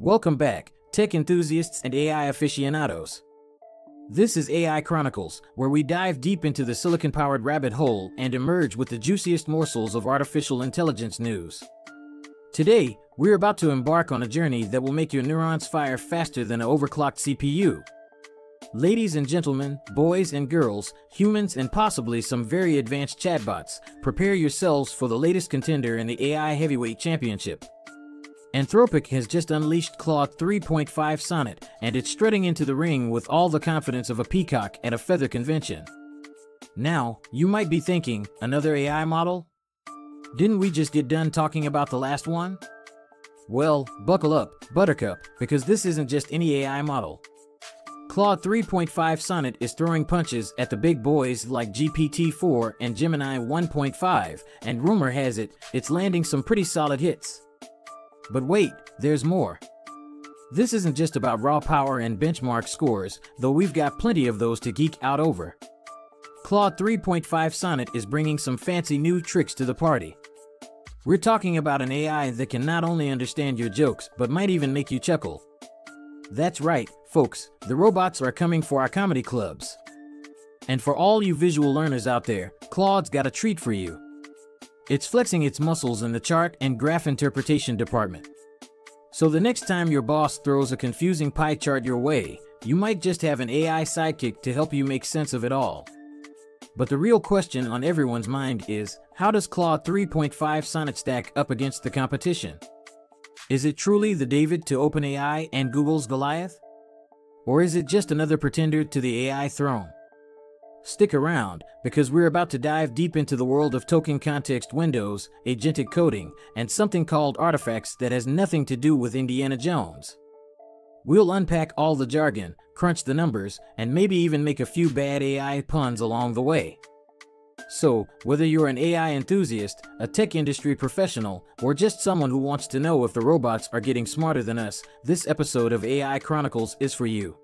Welcome back, tech enthusiasts and AI aficionados. This is AI Chronicles, where we dive deep into the silicon-powered rabbit hole and emerge with the juiciest morsels of artificial intelligence news. Today, we're about to embark on a journey that will make your neurons fire faster than an overclocked CPU. Ladies and gentlemen, boys and girls, humans and possibly some very advanced chatbots, prepare yourselves for the latest contender in the AI heavyweight championship. Anthropic has just unleashed Claude 3.5 Sonnet, and it's strutting into the ring with all the confidence of a peacock at a feather convention. Now, you might be thinking, another AI model? Didn't we just get done talking about the last one? Well, buckle up, Buttercup, because this isn't just any AI model. Claude 3.5 Sonnet is throwing punches at the big boys like GPT-4 and Gemini 1.5, and rumor has it, it's landing some pretty solid hits. But wait, there's more. This isn't just about raw power and benchmark scores, though we've got plenty of those to geek out over. Claude 3.5 Sonnet is bringing some fancy new tricks to the party. We're talking about an AI that can not only understand your jokes, but might even make you chuckle. That's right, folks, the robots are coming for our comedy clubs. And for all you visual learners out there, Claude's got a treat for you. It's flexing its muscles in the chart and graph interpretation department. So the next time your boss throws a confusing pie chart your way, you might just have an AI sidekick to help you make sense of it all. But the real question on everyone's mind is, how does Claude 3.5 Sonnet stack up against the competition? Is it truly the David to OpenAI and Google's Goliath? Or is it just another pretender to the AI throne? Stick around, because we're about to dive deep into the world of token context windows, agentic coding, and something called artifacts that has nothing to do with Indiana Jones. We'll unpack all the jargon, crunch the numbers, and maybe even make a few bad AI puns along the way. So, whether you're an AI enthusiast, a tech industry professional, or just someone who wants to know if the robots are getting smarter than us, this episode of AI Chronicles is for you.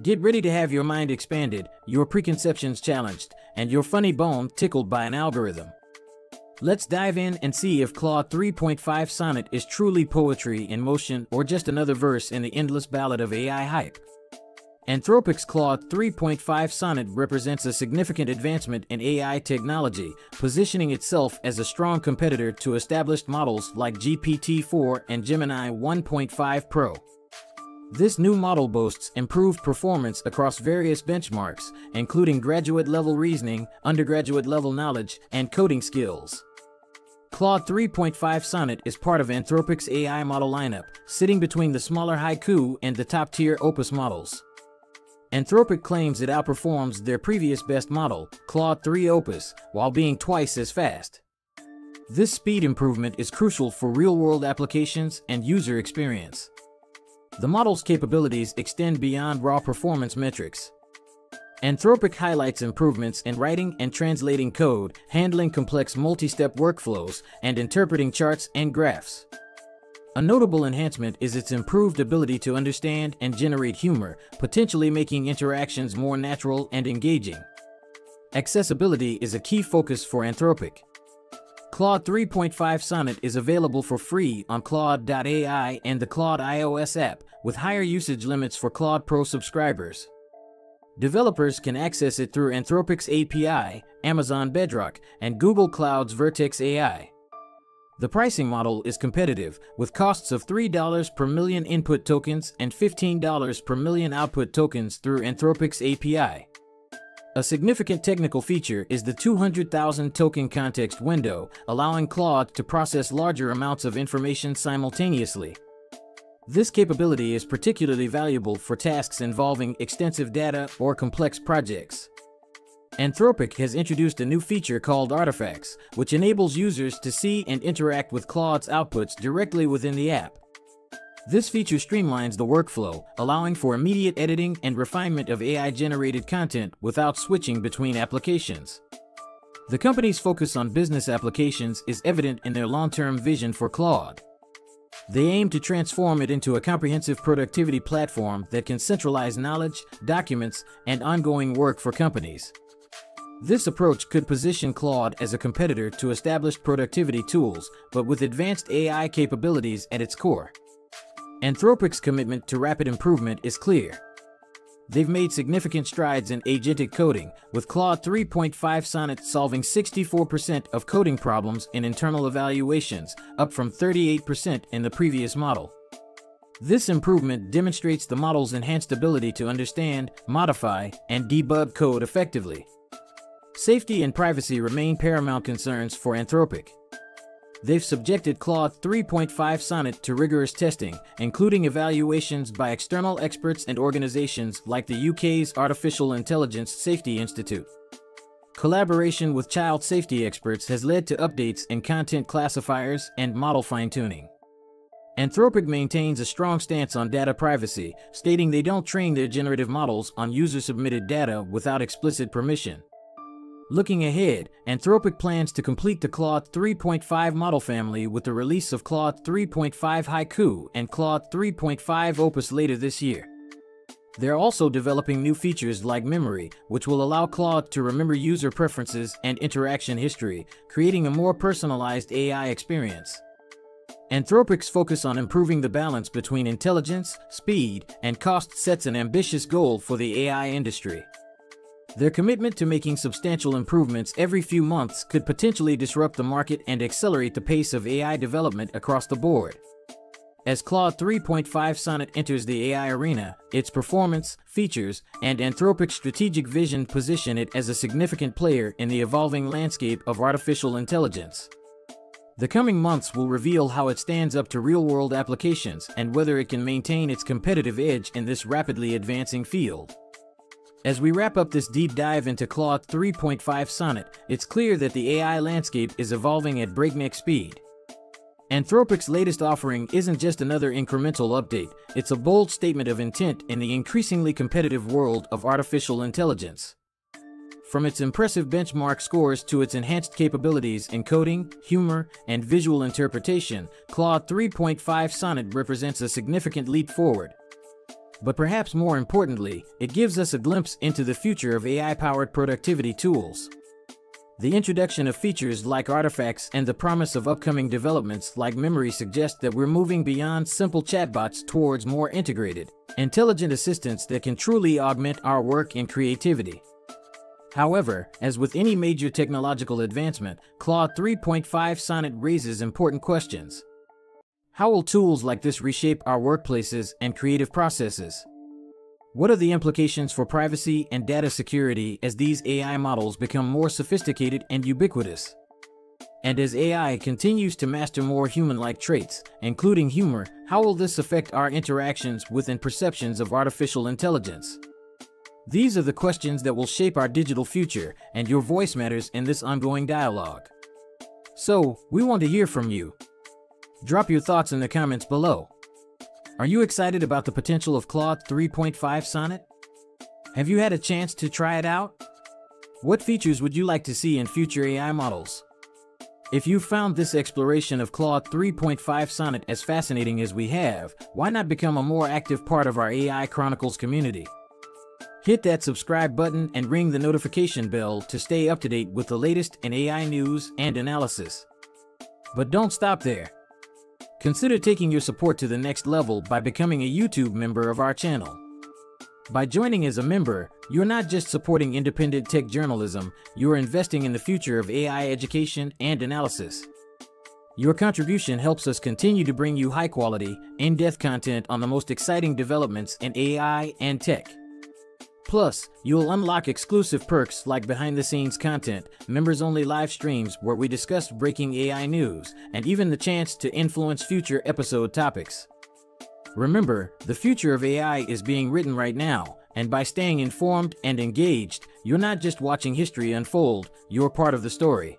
Get ready to have your mind expanded, your preconceptions challenged, and your funny bone tickled by an algorithm. Let's dive in and see if Claude 3.5 Sonnet is truly poetry in motion or just another verse in the endless ballad of AI hype. Anthropic's Claude 3.5 Sonnet represents a significant advancement in AI technology, positioning itself as a strong competitor to established models like GPT-4 and Gemini 1.5 Pro. This new model boasts improved performance across various benchmarks, including graduate-level reasoning, undergraduate-level knowledge, and coding skills. Claude 3.5 Sonnet is part of Anthropic's AI model lineup, sitting between the smaller Haiku and the top-tier Opus models. Anthropic claims it outperforms their previous best model, Claude 3 Opus, while being twice as fast. This speed improvement is crucial for real-world applications and user experience. The model's capabilities extend beyond raw performance metrics. Anthropic highlights improvements in writing and translating code, handling complex multi-step workflows, and interpreting charts and graphs. A notable enhancement is its improved ability to understand and generate humor, potentially making interactions more natural and engaging. Accessibility is a key focus for Anthropic. Claude 3.5 Sonnet is available for free on Claude.ai and the Claude iOS app, with higher usage limits for Claude Pro subscribers. Developers can access it through Anthropic's API, Amazon Bedrock, and Google Cloud's Vertex AI. The pricing model is competitive, with costs of $3 per million input tokens and $15 per million output tokens through Anthropic's API. A significant technical feature is the 200,000 token context window, allowing Claude to process larger amounts of information simultaneously. This capability is particularly valuable for tasks involving extensive data or complex projects. Anthropic has introduced a new feature called Artifacts, which enables users to see and interact with Claude's outputs directly within the app. This feature streamlines the workflow, allowing for immediate editing and refinement of AI-generated content without switching between applications. The company's focus on business applications is evident in their long-term vision for Claude. They aim to transform it into a comprehensive productivity platform that can centralize knowledge, documents, and ongoing work for companies. This approach could position Claude as a competitor to established productivity tools, but with advanced AI capabilities at its core. Anthropic's commitment to rapid improvement is clear. They've made significant strides in agentic coding, with Claude 3.5 Sonnet solving 64% of coding problems in internal evaluations, up from 38% in the previous model. This improvement demonstrates the model's enhanced ability to understand, modify, and debug code effectively. Safety and privacy remain paramount concerns for Anthropic. They've subjected Claude 3.5 Sonnet to rigorous testing, including evaluations by external experts and organizations like the UK's Artificial Intelligence Safety Institute. Collaboration with child safety experts has led to updates in content classifiers and model fine-tuning. Anthropic maintains a strong stance on data privacy, stating they don't train their generative models on user-submitted data without explicit permission. Looking ahead, Anthropic plans to complete the Claude 3.5 model family with the release of Claude 3.5 Haiku and Claude 3.5 Opus later this year. They're also developing new features like memory, which will allow Claude to remember user preferences and interaction history, creating a more personalized AI experience. Anthropic's focus on improving the balance between intelligence, speed, and cost sets an ambitious goal for the AI industry. Their commitment to making substantial improvements every few months could potentially disrupt the market and accelerate the pace of AI development across the board. As Claude 3.5 Sonnet enters the AI arena, its performance, features, and Anthropic's strategic vision position it as a significant player in the evolving landscape of artificial intelligence. The coming months will reveal how it stands up to real-world applications and whether it can maintain its competitive edge in this rapidly advancing field. As we wrap up this deep dive into Claude 3.5 Sonnet, it's clear that the AI landscape is evolving at breakneck speed. Anthropic's latest offering isn't just another incremental update, it's a bold statement of intent in the increasingly competitive world of artificial intelligence. From its impressive benchmark scores to its enhanced capabilities in coding, humor, and visual interpretation, Claude 3.5 Sonnet represents a significant leap forward. But perhaps more importantly, it gives us a glimpse into the future of AI-powered productivity tools. The introduction of features like Artifacts and the promise of upcoming developments like memory suggest that we're moving beyond simple chatbots towards more integrated, intelligent assistants that can truly augment our work and creativity. However, as with any major technological advancement, Claude 3.5 Sonnet raises important questions. How will tools like this reshape our workplaces and creative processes? What are the implications for privacy and data security as these AI models become more sophisticated and ubiquitous? And as AI continues to master more human-like traits, including humor, how will this affect our interactions with and perceptions of artificial intelligence? These are the questions that will shape our digital future, and your voice matters in this ongoing dialogue. So, we want to hear from you. Drop your thoughts in the comments below. Are you excited about the potential of Claude 3.5 Sonnet? Have you had a chance to try it out? What features would you like to see in future AI models? If you found this exploration of Claude 3.5 Sonnet as fascinating as we have, why not become a more active part of our AI Chronicles community? Hit that subscribe button and ring the notification bell to stay up to date with the latest in AI news and analysis. But don't stop there. Consider taking your support to the next level by becoming a YouTube member of our channel. By joining as a member, you're not just supporting independent tech journalism, you're investing in the future of AI education and analysis. Your contribution helps us continue to bring you high-quality, in-depth content on the most exciting developments in AI and tech. Plus, you'll unlock exclusive perks like behind-the-scenes content, members-only live streams where we discuss breaking AI news, and even the chance to influence future episode topics. Remember, the future of AI is being written right now, and by staying informed and engaged, you're not just watching history unfold, you're part of the story.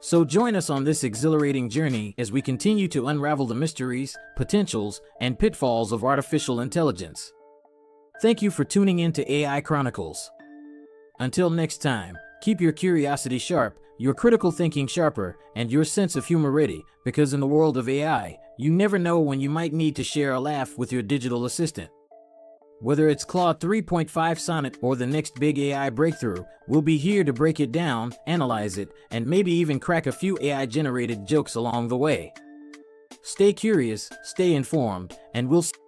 So join us on this exhilarating journey as we continue to unravel the mysteries, potentials, and pitfalls of artificial intelligence. Thank you for tuning in to AI Chronicles. Until next time, keep your curiosity sharp, your critical thinking sharper, and your sense of humor ready, because in the world of AI, you never know when you might need to share a laugh with your digital assistant. Whether it's Claude 3.5 Sonnet or the next big AI breakthrough, we'll be here to break it down, analyze it, and maybe even crack a few AI-generated jokes along the way. Stay curious, stay informed, and we'll see you.